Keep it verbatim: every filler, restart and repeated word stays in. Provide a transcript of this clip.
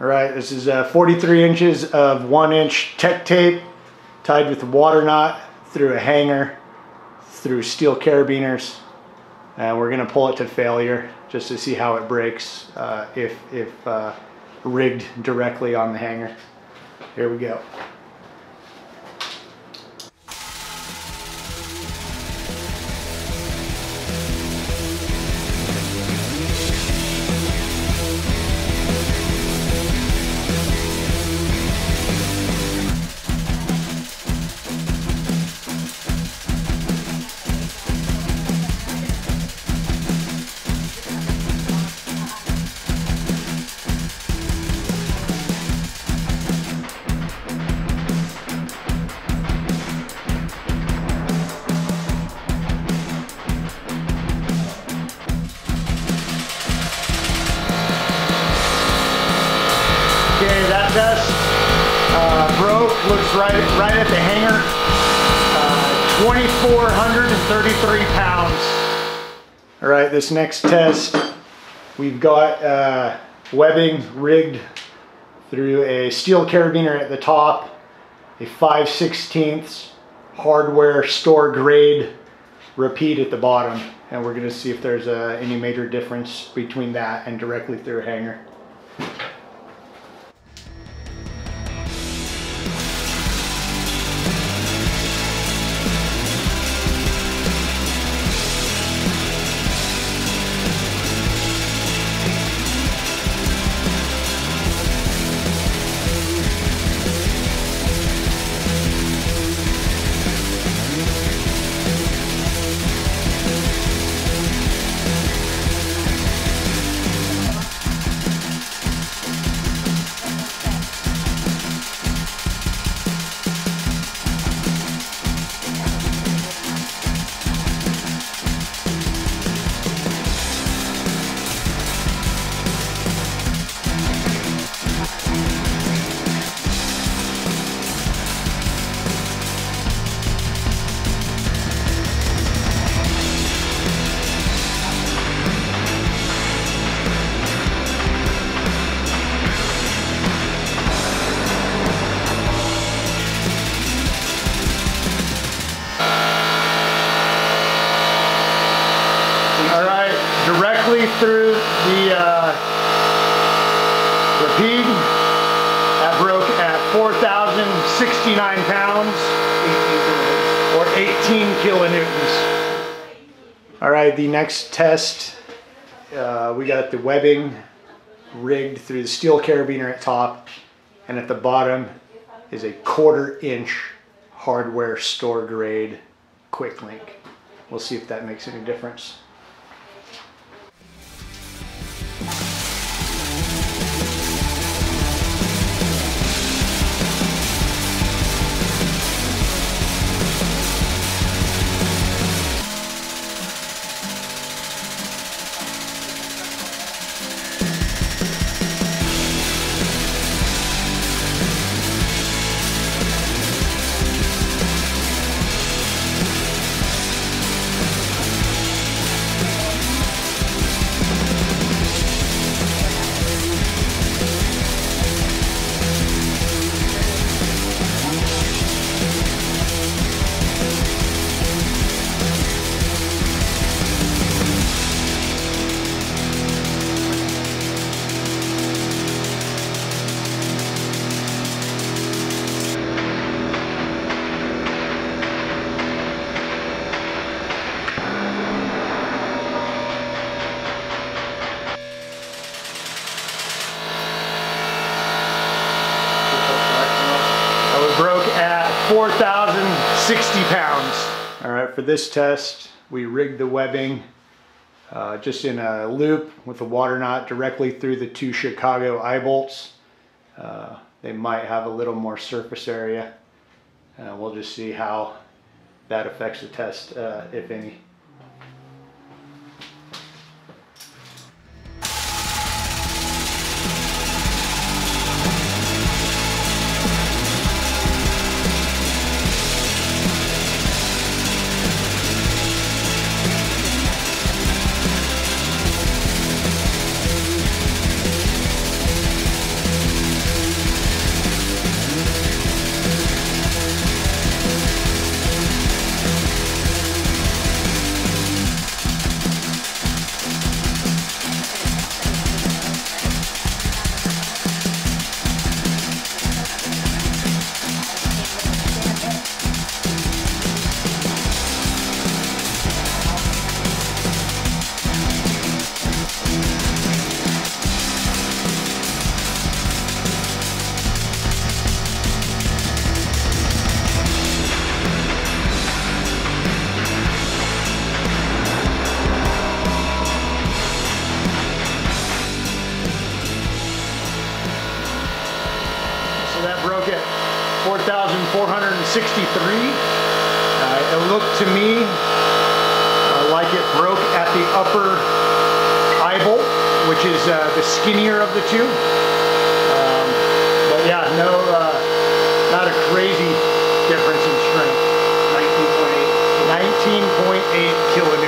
All right, this is uh, forty-three inches of one inch tech tape tied with a water knot through a hanger through steel carabiners. And we're gonna pull it to failure just to see how it breaks uh, if, if uh, rigged directly on the hanger. Here we go. That vest uh, broke, looks right, right at the hanger, uh, two thousand four hundred thirty-three pounds. All right, this next test, we've got uh, webbing rigged through a steel carabiner at the top, a five sixteenths hardware store grade Rapide at the bottom, and we're gonna see if there's uh, any major difference between that and directly through a hanger. Through the uh, Rapide, that broke at four thousand sixty-nine pounds or eighteen kilonewtons. All right, the next test, uh, we got the webbing rigged through the steel carabiner at top, and at the bottom is a quarter inch hardware store grade quick link. We'll see if that makes any difference. four thousand sixty pounds. All right, for this test, we rigged the webbing uh, just in a loop with a water knot directly through the two Chicago eye bolts. Uh, they might have a little more surface area. Uh, we'll just see how that affects the test, uh, if any. sixty-three. Uh, it looked to me uh, like it broke at the upper eyebolt, which is uh, the skinnier of the two. Um, but yeah, no, uh, not a crazy difference in strength. nineteen point eight kilonewtons.